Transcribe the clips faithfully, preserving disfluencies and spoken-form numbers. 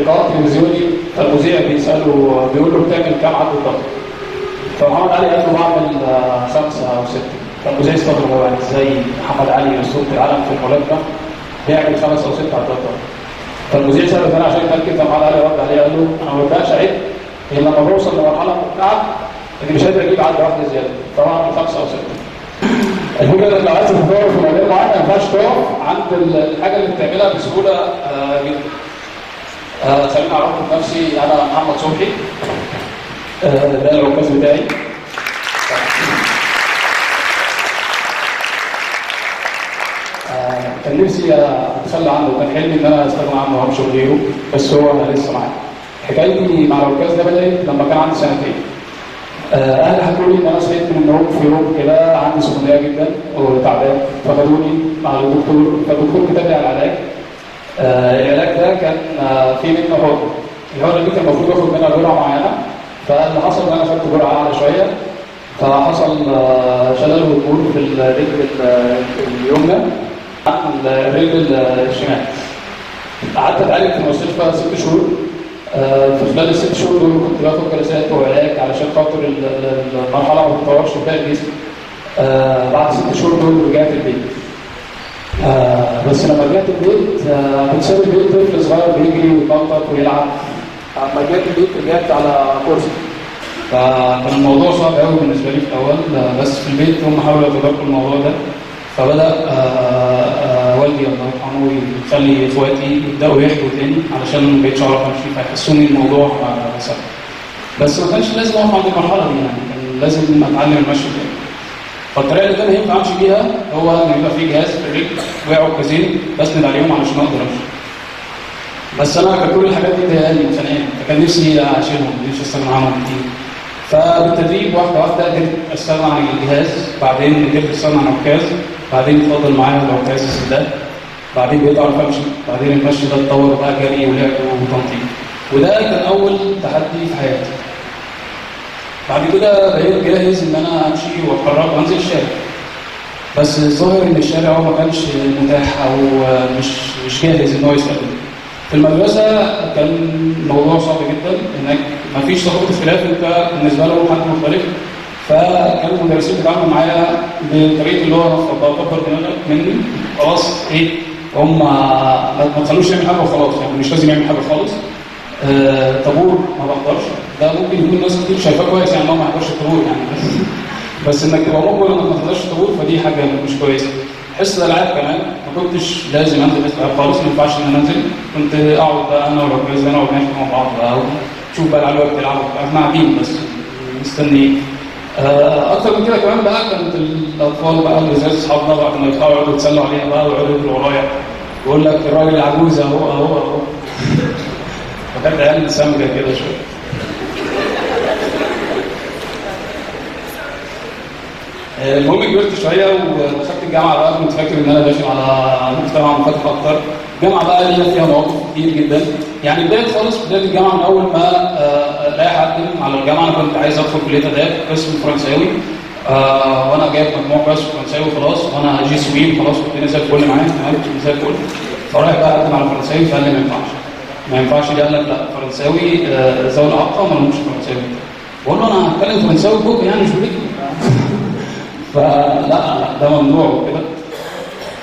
لقاء تلفزيوني، فالمذيع بيساله بيقول له بتعمل كام عدد ضغط؟ فمحمد علي قال له بعمل خمسه او سته. فالمذيع استغرب، هو ازاي محمد علي اسطوره العالم في الملاكمه بيعمل خمسه او سته عدد ضغط؟ فالمذيع ساله فانا عشان اتاكد، فمحمد علي رد عليه قال له انا ما ببقاش عيب غير لما بوصل لمرحله ممتعه اني مش قادر اجيب عدد واحده زياده، فبعمل خمسه او سته. الفكره انك لو عايز تتطور في مجال معين ما ينفعش تقف عند الحاجه اللي بتعملها بسهوله جدا. آه خليني اعرفكم بنفسي، انا محمد صبحي، آه ده العكاز بتاعي. آه كان نفسي اتخلى عنه، كان حلمي ان انا استغنى عنه وامشي غيره، بس هو انا لسه معايا. حكايتي مع العكاز ده بدات لما كان عندي سنتين. اهلي حكوا لي ان انا صحيت من النوم في يوم كده عندي سخونيه جدا وتعبان، فخدوني مع الدكتور، فالدكتور كتب لي على العلاج. آه العلاج ده كان آه فيه منه هرمون، الهرمون دي كان المفروض اخد منها جرعه معينه، فاللي حصل ان انا خدت جرعه اعلى شويه، فحصل آه شلل هرمون في الرجل اليمنى عن الرجل الشمال. قعدت اتعالج في المستشفى ست شهور. آه في خلال الست شهور دول كنت باخد جلسات وعلاج علشان خاطر المرحله ما تتطورش في باقي الجسم. آه بعد ست شهور دول رجعت البيت. آه بس لما رجعت البيت كنت سايب البيت طفل صغير بيجري ويتنطط ويلعب. لما رجعت البيت رجعت على كرسي. فكان الموضوع صعب قوي بالنسبه لي في الاول، بس في البيت هم حاولوا يتداركوا الموضوع ده، فبدا آه آه والدي الله يرحمه يخلي اخواتي يبداوا يحكوا تاني علشان ما بقتش اعرف امشي، فيحسوني الموضوع سهل. بس ما كانش لازم اقف عند المرحله دي، يعني كان لازم اتعلم المشي تاني. فالطريقه اللي كان هينفع امشي بيها هو ان يبقى في جهاز في الرجل وقعوا كازين بسند عليهم علشان اقدر امشي. بس انا كان كل الحاجات دي ضايقاني من زمان، فكان نفسي اشيلهم، نفسي استغنى عنهم كتير. فبالتدريب واحده واحده قدرت استغنى عن الجهاز، بعدين قدرت استغنى عن العكاز، بعدين اتفضل معايا العكاز السداد، بعدين بقيت اعرف امشي، بعدين المشي ده اتطور بقى جري ولعب وتنطيط، وده كان اول تحدي في حياتي. بعد كده بقيت جاهز ان انا امشي واتحرك وانزل الشارع. بس الظاهر ان الشارع هو ما كانش متاح او مش مش جاهز ان هو يستخدمه. في المدرسه كان الموضوع صعب جدا، انك ما فيش صفوف اختلاف، انت بالنسبه لهم حد مختلف. فكانوا المدرسين بيتعاملوا معايا بطريقه اللي هو بكبر دماغك مني خلاص، ايه هم ما تخلوش يعمل حاجه وخلاص، يعني مش لازم يعمل حاجه خالص. آه، طابور ما بقدرش، ده ممكن يكون ناس كتير شايفاه كويس يعني هو ما يقدرش الطابور يعني، بس بس انك تبقى مجبر انك ما تقدرش الطابور فدي حاجه مش كويسه. حصه الالعاب كمان ما كنتش لازم انزل حصه الالعاب خالص، ما ينفعش ان انا انزل، كنت اقعد بقى انا والرجاله هنا ونحكي مع بعض بقى ونشوف بقى العيال بتلعبوا احنا قاعدين بس مستنيين. آه، اكتر من كده كمان بقى كانت الاطفال بقى الرجاله اصحابنا بعد ما يطلعوا يقعدوا يتسلوا عليها بقى ويقعدوا يجروا ورايا ويقول لك الراجل العجوز اهو اهو اهو. فكانت عيال سامجه كده شويه. المهم كبرت شويه ودخلت الجامعه بقى، كنت فاكر ان انا داخل على مجتمع منفتح اكتر. الجامعه بقى ليها فيها مواقف كتير جدا، يعني بدايه خالص بدايه الجامعه من اول ما الاقي اقدم على الجامعه. انا كنت عايز ادخل كليه اداب قسم فرنساوي، آه وانا جايب مجموع بس فرنساوي خلاص، وانا جي سويم خلاص والدنيا زي الفل معايا، تمام زي الفل. فرايح بقى اقدم على فرنساوي، فقال لي ما ينفعش ما ينفعش دي، قال لك لا فرنساوي ذوي الاعاقه ما لهمش فرنساوي. بقول له انا هتكلم فرنساوي بوك يعني مش بليك، فلا ده ممنوع وكده.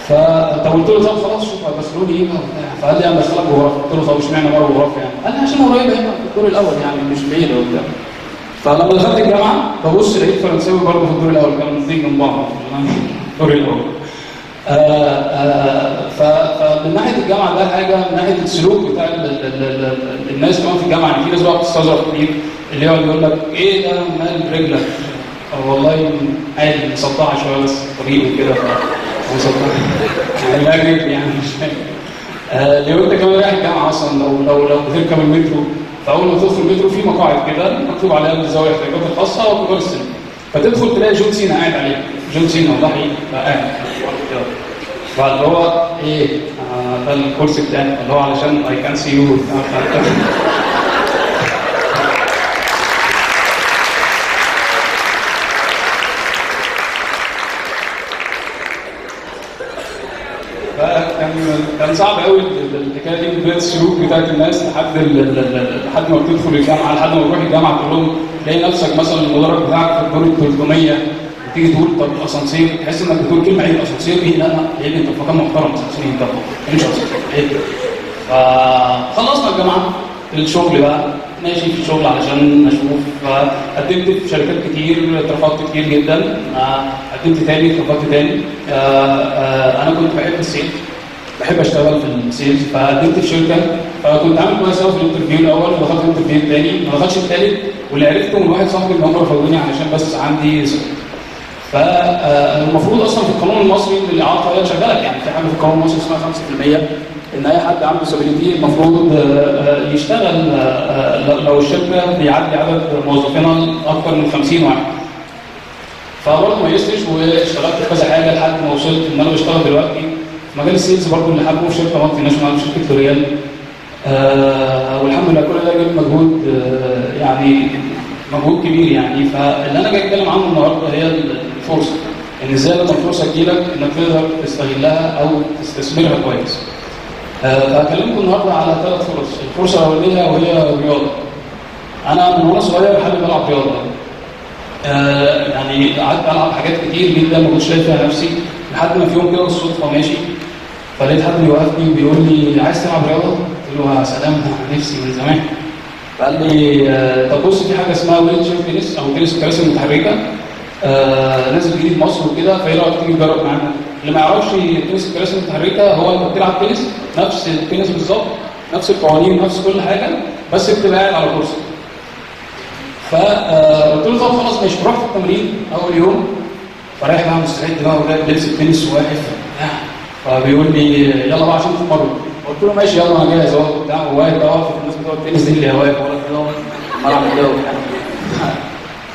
فقلت له طب خلاص شوف هتدخلوا لي ايه بقى، فقال لي انا بدخلك بجغرافيا. قلت له طب اشمعنى بره جغرافيا يعني؟ قال لي عشان قريبه هنا الدور الاول يعني مش بعيده وبتاع. فلما دخلت الجامعه ببص لقيت فرنساوي برضه في الدور الاول، كانوا الاثنين جنب بعض الدور الاول. فمن ناحيه الجامعه ده حاجه، من ناحيه السلوك بتاع الناس كمان في الجامعه، يعني في ناس بقى بتستظرف كتير اللي هو يقول لك ايه ده مال رجلك؟ والله عادي مسطعه شويه بس طريقه كده مسطعه يعني لا جيب يعني مش فاهم. لو انت كمان رايح الجامعه اصلا لو لو لو بتركب المترو، فاول ما تدخل المترو في مقاعد كده مكتوب عليها الزاويه احتياجات الخاصه وكبار السن، فتدخل تلاقي جون سينا قاعد عليك، جون سينا والله قاعد. فاللي هو ايه ده الكرسي بتاعي اللي هو علشان اي كان سي يو. كان صعب قوي الحكايه دي من بدايه السلوك بتاعت الناس لحد لحد ما بتدخل الجامعه لحد ما بتروح الجامعه تقول لهم تلاقي نفسك مثلا المدرج بتاعك في الدور الثلاثمية وتيجي تقول طب الاسانسير تحس انك بتقول كلمه ايه الاسانسير دي؟ لا لان انت في مكان محترم الاسانسير ده مش اسانسير. فخلصنا الجامعه الشغل بقى ماشي في الشغل علشان اشوف قدمت في شركات كتير اترفضت كتير جدا قدمت تاني اترفضت تاني انا كنت بحب السيلز بحب اشتغل في السيلز فقدمت في شركه فكنت عامل كويس قوي في الانترفيو الاول ودخلت الانترفيو الثاني ما دخلتش الثالث واللي عرفته من واحد صاحبي ان هم رفضوني علشان بس عندي سكر فالمفروض اصلا في القانون المصري اللي اعاقه هي شغالك يعني في حاجه في القانون المصري اسمها خمسة في المية ان اي حد عنده سبيليتي المفروض يشتغل لو الشركه بيعدي عدد موظفينها اكثر من خمسين واحد. فبرضه ما يسرش واشتغلت في كذا حاجه لحد ما وصلت ان انا بشتغل دلوقتي في مجال السيلز برضه اللي حابه في شركه مالتي ناشونال شركه لوريال أه والحمد لله كل ده جاب مجهود أه يعني مجهود كبير يعني. فاللي انا جاي اتكلم عنه النهارده هي الفرصه ان ازاي لما الفرصه تجيلك انك تقدر تستغلها او تستثمرها كويس. هكلمكم النهارده على ثلاث فرص، الفرصه الاوليه وهي الرياضه. انا من وانا صغير حابب العب رياضه. أه يعني قعدت العب حاجات كتير جدا ما كنتش لاقي فيها نفسي لحد ما في يوم كده بالصدفه ماشي فلقيت حد بيوقفني وبيقول لي عايز تلعب رياضه؟ قلت له يا سلام انا نفسي من زمان. فقال لي أه طب بص في حاجه اسمها ويل تشير تنس او تنس الكراسي المتحركه أه نازل جديد مصر وكده فايه رايك تيجي تجرب معانا؟ اللي ما يعرفش التنس الكراسي المتحركه هو انت بتلعب تنس نفس التنس بالظبط نفس القوانين نفس كل حاجه بس بتبقى قاعد على كرسي. فقلت له طب خلاص ماشي رحت التمرين اول يوم فرايح بقى مستعد بقى وجايب لبس التنس واقف فبيقول لي يلا بقى عشان تتمرن قلت له ماشي يلا انا جاهز اهو بتاع واقف بقى واقف الناس بتوع التنس دي اللي واقف ولا كده بلعب كده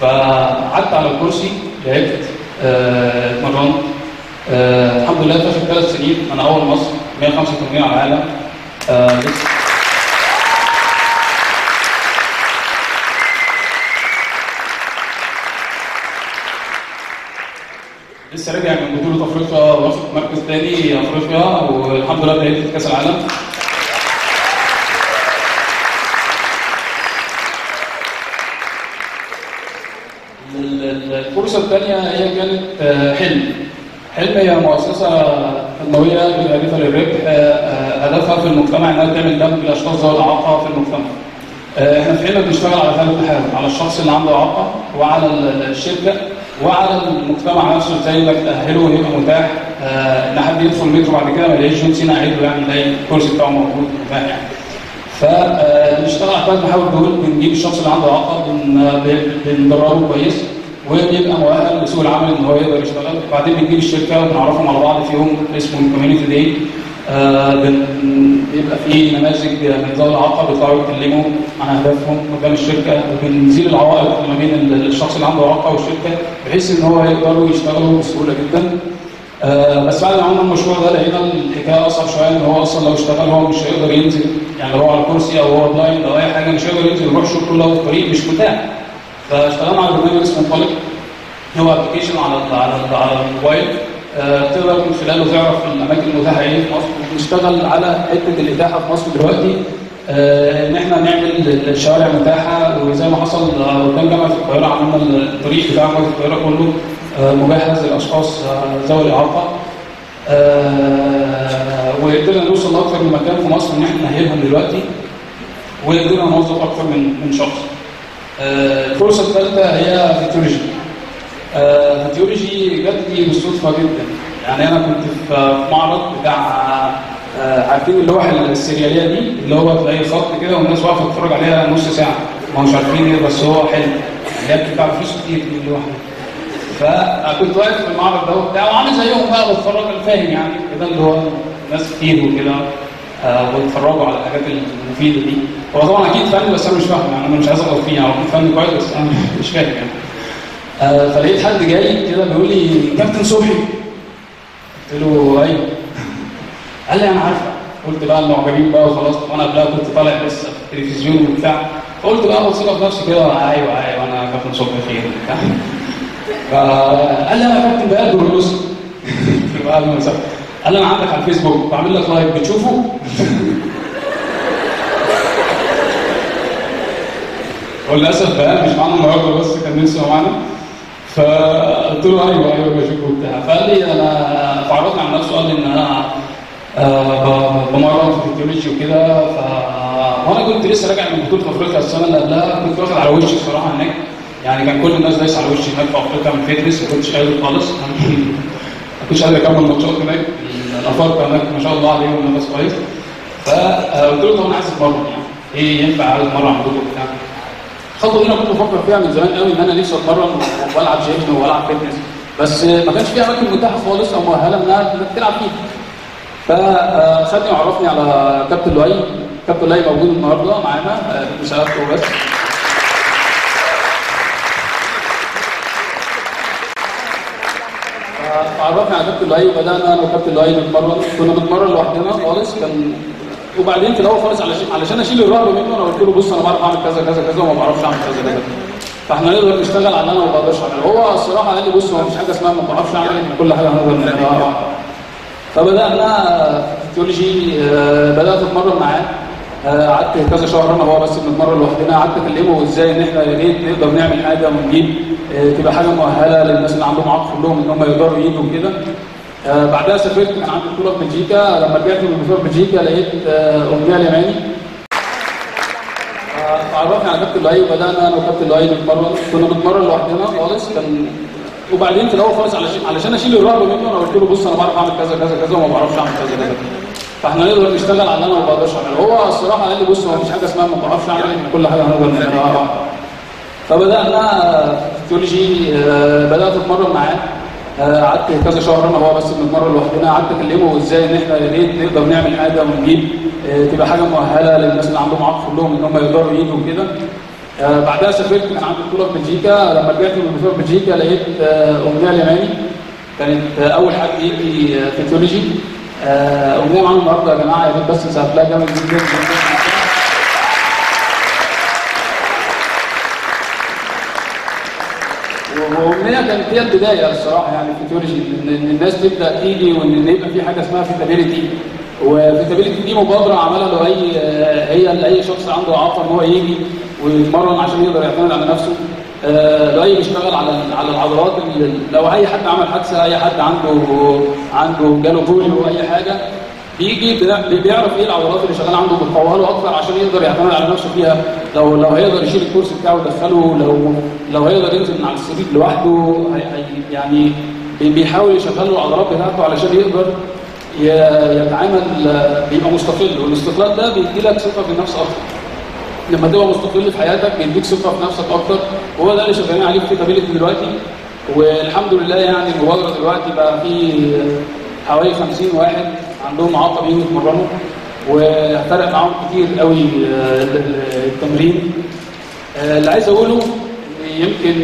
فقعدت على الكرسي لعبت اتمرنت آه أه الحمد لله في ثلاث سنين انا اول مصر مية وخمسة وتمانين على العالم أه لسه راجع من بطوله افريقيا واخد مركز ثاني افريقيا والحمد لله تعادلت في كاس العالم. الفرصه الثانيه هي كانت حلم حلم هي مؤسسة خدموية للأليفة للربح هدفها في المجتمع انها تعمل دمج لأشخاص ذوي الإعاقة في المجتمع. احنا في حلم بنشتغل على ثلاث حاجات، على الشخص اللي عنده إعاقة وعلى الشركة وعلى المجتمع نفسه ازاي انك تأهله ويبقى متاح ان حد يدخل المترو بعد كده ما يلاقيش جون سينا قاعد له يعني يلاقي الكرسي بتاعه موجود متاح يعني. فبنشتغل على ثلاث محاور دول بنجيب الشخص اللي عنده إعاقة بندربه كويس وبيبقى مؤهل لسوق العمل ان هو يقدر يشتغل، وبعدين بنجيب الشركه وبنعرفهم على بعض في يوم اسمه الكوميونتي داي آه بيبقى فيه نماذج من ذوي الاعاقه بيطلعوا يتكلموا عن اهدافهم قدام الشركه وبنزيل العوائق ما بين الشخص اللي عنده اعاقه والشركه بحيث ان هو يقدروا يشتغلوا بسهوله جدا. آه بس بعد ما عملنا المشروع ده لقينا الحكايه اصعب شويه ان هو اصلا لو اشتغل هو مش هيقدر ينزل يعني لو هو على كرسي او هو بلايند او اي حاجه مش هيقدر ينزل يروح الشغل كله في الطريق مش متاح. فاشتغلنا على برنامج اسمه طالب هو ابلكيشن على ال على ال على الموبايل تقدر من خلاله تعرف الاماكن المتاحه ايه في مصر وبنشتغل على حته الاتاحه في مصر دلوقتي ان احنا نعمل الشوارع متاحه وزي ما حصل قدام جامعه القاهره عملنا الطريق بتاع جامعه القاهره كله مجهز للاشخاص ذوي الاعاقه وقدرنا نوصل لاكثر من مكان في مصر ان احنا ناهلهم دلوقتي وقدرنا نوظف اكثر من من شخص. الفرصة الثالثة هي فيتوريجن. فيتوريجن جت لي بالصدفة جدا، يعني أنا كنت في معرض بتاع عارفين اللوح السريالية دي اللي هو تلاقي خط كده والناس واقفة تتفرج عليها نص ساعة، ما مش عارفين إيه بس هو حلو، يعني هي بتدفع فلوس كتير من اللوح ده. فكنت واقف في المعرض ده وبتاع وعامل زيهم بقى بتفرج فاهم يعني كده اللي هو ناس كتير وكده آه ويتفرجوا على الحاجات المفيده دي. هو طبعا اكيد فن بس انا مش فاهم، يعني انا مش عايز اغلط فيه، هو فن كويس بس انا مش فاهم يعني. آه فلقيت حد جاي كده بيقول لي كابتن صبحي، قلت له ايوه، قال لي انا عارفه. قلت بقى المعجبين بقى وخلاص، وانا قبلها كنت طالع بس في التلفزيون وبتاع، فقلت بقى بصيله في نفسي كده ايوه ايوه انا كابتن صبحي خير وبتاع. فقال لي انا كابتن بقى البروس بقى المسافه، قال لي انا عندك على الفيسبوك بعمل لك لايف بتشوفه؟ وللاسف بقى مش معانا النهارده بس كان لسه معانا، فقلت له ايوه ايوه بشوفه وبتاع. فقال لي انا فعرضني عن نفسه، قال لي ان انا آه بمرن في فيتوريجن وكده. ف وانا كنت لسه راجع من بطوله افريقيا السنه اللي قبلها، كنت واخد على وشي بصراحه هناك، يعني كان كل الناس دايسه على وشي هناك في افريقيا من فيتنس، ما كنتش قادر خالص، ما كنتش قادر اكمل ماتشات هناك، الافارقه هناك ما شاء الله عليهم ناس كويس. فقلت له طب انا عايز اتمرن، يعني ايه ينفع عايز اتمرن عندكم بتاع؟ الخطوه اللي انا كنت بفكر فيها من زمان قوي ان انا نفسي اتمرن والعب جيم والعب فيتنس، بس ما كانش في اماكن متاحه خالص او مؤهله انها تلعب فيها. فخدني وعرفني على كابتن لؤي. كابتن لؤي موجود النهارده معانا، مساعدته بس. فعرفني على كابتن لؤي وبدانا انا وكابتن لؤي نتمرن، كنا بنتمرن لوحدنا خالص كان، وبعدين في الاول خالص علشان اشيل الرهبه منه انا قلت له بص انا بعرف اعمل كذا كذا كذا وما بعرفش اعمل كذا كذا، فاحنا نقدر نشتغل على اللي انا ما بقدرش اعمله. هو الصراحه قال لي بص ما فيش حاجه اسمها ما بعرفش اعمل، كل حاجه هنقدر نعملها. فبدأنا فيتوريجن، بدأت أتمرن معاه، قعدت كذا شهر أنا وهو بس بنتمرن لوحدنا، قعدت أكلمه إزاي إن إحنا يا ريت نقدر نعمل حاجة ونجيب تبقى حاجة مؤهلة للناس اللي عندهم عقل كلهم إن هم يقدروا يجوا وكده. بعدها سافرت، كان عندي بطولة في بلجيكا، لما رجعت من بطولة بلجيكا لقيت أمنية اليماني، اتعرفنا على كابتن لؤي وبدأنا أنا وكابتن لؤي نتمرن، كنا بنتمرن لوحدنا خالص كان، وبعدين في الاول خالص علشان اشيل الرهبه منه انا قلت له بص انا بعرف اعمل كذا كذا كذا وما بعرفش اعمل كذا كذا، فاحنا نقدر نشتغل على اللي انا ما بقدرش اعمله. هو الصراحه قال لي بص ما فيش حاجه اسمها ما بعرفش اعمل، كل حاجه هنقدر نعملها. فبدانا فيتوريجن، بدات اتمرن معاه، قعدت كذا شهر انا وهو بس بنتمرن لوحدنا، قعدت اكلمه ازاي ان احنا يا ريت نقدر نعمل حاجه ونجيب تبقى حاجه مؤهله للناس اللي عندهم عقل كلهم ان هم يقدروا يجوا وكده. آه بعدها سافرت، كان عندي بطوله في بلجيكا، لما رجعت من بطوله بلجيكا لقيت آه امنيه اليماني كانت آه اول حد يجي آه فيتوريجن. آه امنيه معانا النهارده يا جماعه، يا ريت بس نسقف لها جامد جدا. وامنيه كانت هي البدايه الصراحه يعني فيتوريجن، ان الناس تبدا تيجي وان يبقى في حاجه اسمها فيتابيلتي، وفيتابيلتي دي مبادره عملها لأي آه هي لاي شخص عنده اعاقه ان هو يجي ويتمرن عشان يقدر يعتمد على نفسه. آه لؤي بيشتغل على على العضلات، لو اي حد عمل حادثه، اي حد عنده عنده جاله بوليو او اي حاجه، بيجي بيعرف ايه العضلات اللي شغاله عنده وبيقويها له اكتر عشان يقدر يعتمد على نفسه فيها. لو لو هيقدر يشيل الكرسي بتاعه ويدخله، لو لو هيقدر ينزل من على السرير لوحده، يعني بيحاول يشغل له العضلات بتاعته علشان يقدر يتعامل، بيبقى مستقل، والاستقلال ده بيدي لك ثقه بالنفس اكتر. لما تبقى مستقل في حياتك بيديك ثقه في نفسك اكتر، وهو ده اللي شغالين عليه في كابيلتي دلوقتي. والحمد لله يعني المبادره دلوقتي بقى في حوالي خمسين واحد عندهم اعاقه بيجوا يتمرنوا، وفرق معاهم كتير قوي التمرين. اللي عايز اقوله يمكن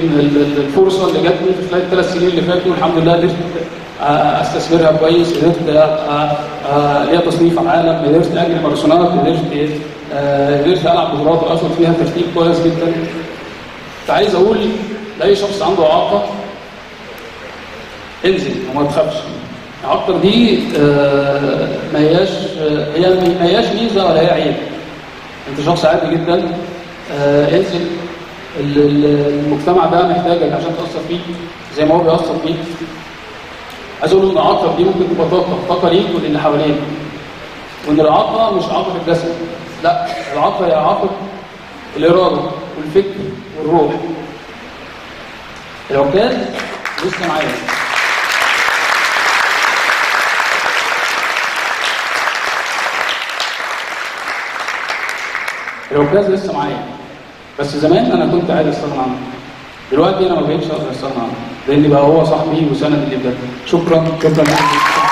الفرصه اللي جاتني في خلال الثلاث سنين اللي فاتوا الحمد لله قدرت استثمرها كويس، قدرت ليها تصنيف عالم، قدرت اجري ماراثونات، قدرت قدرت العب بطولات واخد فيها ترتيب كويس جدا. فعايز اقول لاي شخص عنده اعاقه انزل وما تخافش. الاعاقه دي ما هياش هي ما هياش ميزه ولا هي عيب، انت شخص عادي جدا، انزل، المجتمع ده محتاجك عشان تاثر فيه زي ما هو بيأثر فيك. عايز اقول ان الاعاقه دي ممكن تبقى طاقه، طاقه ليك وللي حواليك، وان الاعاقه مش اعاقه الجسد، لا، العاقه هي اعاقه الاراده والفكر والروح. العكاز لسه معايا. العكاز لسه معايا، بس زمان انا كنت عايز استغنى عنه، دلوقتي انا ما بقتش اقدر استغنى عنه، لان بقى هو صاحبي وسند لي بجد. شكرا شكرا.